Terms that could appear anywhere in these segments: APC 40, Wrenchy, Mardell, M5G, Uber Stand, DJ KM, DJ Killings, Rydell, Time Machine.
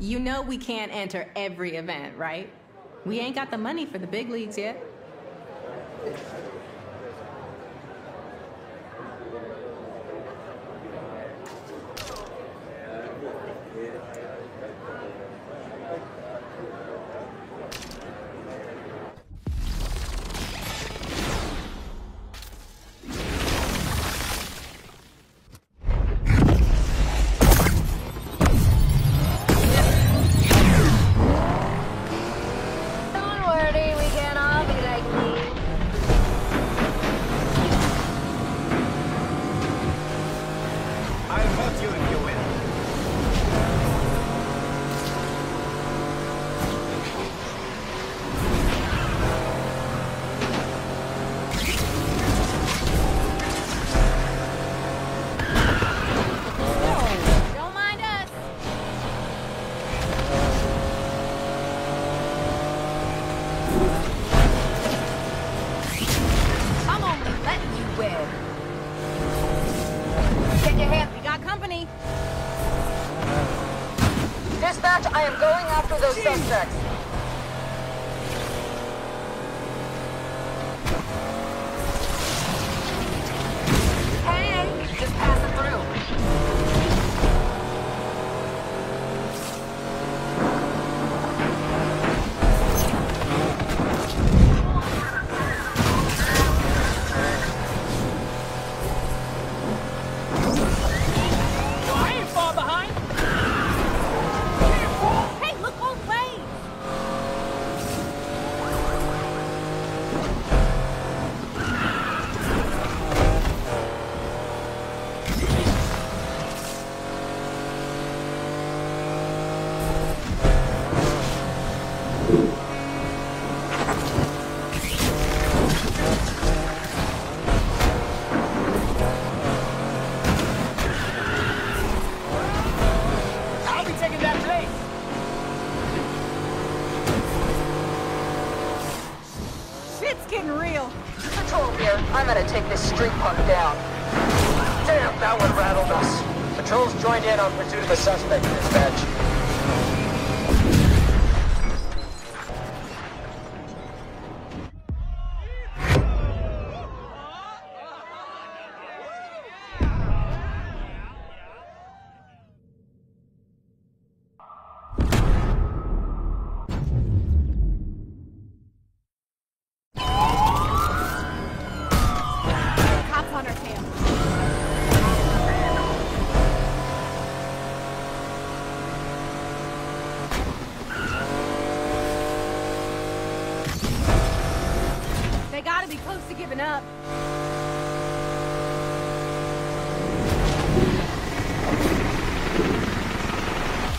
You know we can't enter every event, right? We ain't got the money for the big leagues yet.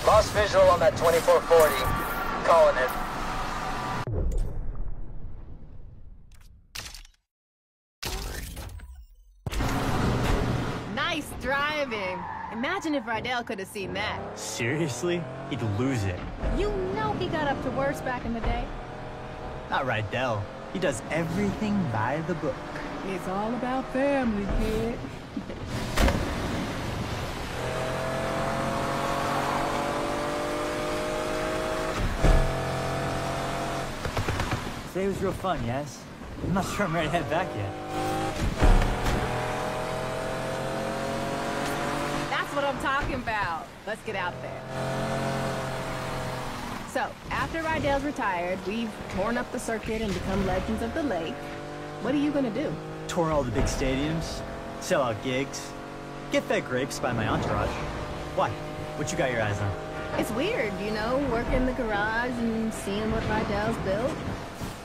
Lost visual on that 2440. Calling it. Nice driving. Imagine if Rydell could have seen that. Seriously? He'd lose it. You know he got up to worse back in the day. Not Rydell. He does everything by the book. It's all about family, kid. Today was real fun, yes? I'm not sure I'm ready to head back yet. That's what I'm talking about. Let's get out there. So, after Rydell's retired, we've torn up the circuit and become legends of the lake. What are you gonna do? Tour all the big stadiums, sell out gigs, get fed grapes by my entourage. Why? What you got your eyes on? It's weird, you know, working in the garage and seeing what Rydell's built.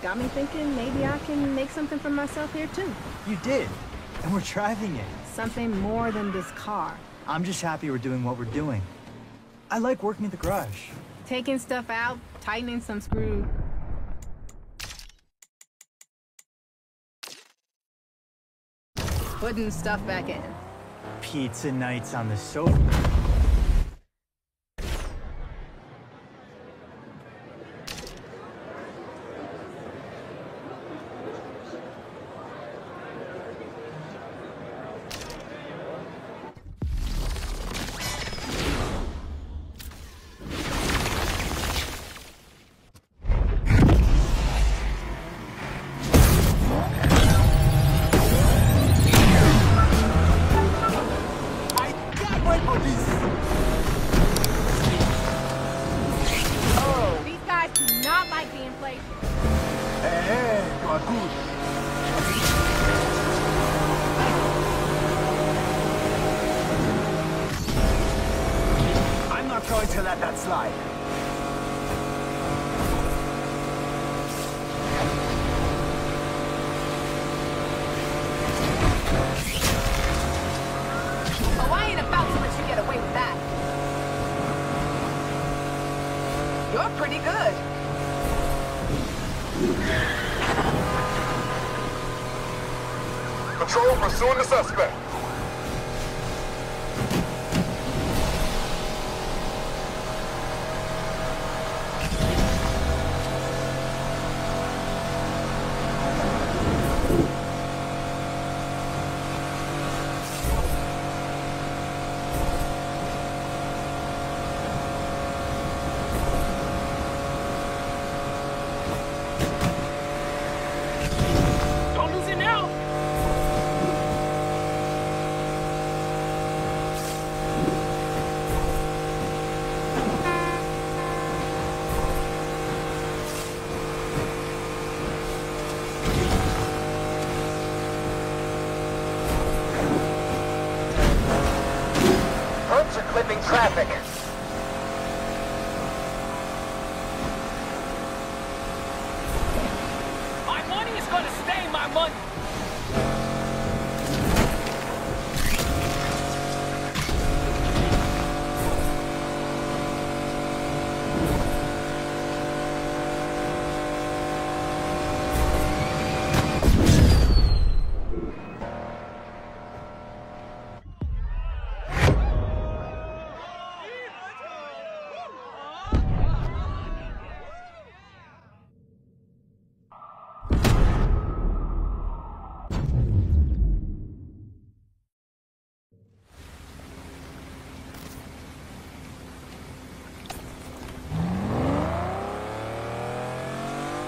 Got me thinking maybe I can make something for myself here too. You did, and we're driving it. Something more than this car. I'm just happy we're doing what we're doing. I like working at the garage. Taking stuff out, tightening some screws. Putting stuff back in. Pizza nights on the sofa. are good. Going to let that slide. Oh, I ain't about to let you get away with that. You're pretty good. Patrol pursuing the suspect. Clipping traffic. My money is gonna stay my money.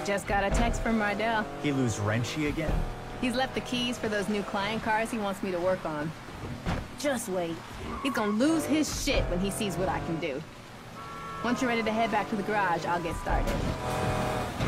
Just got a text from Mardell. He lose Wrenchy again? He's left the keys for those new client cars he wants me to work on. Just wait. He's gonna lose his shit when he sees what I can do. Once you're ready to head back to the garage, I'll get started.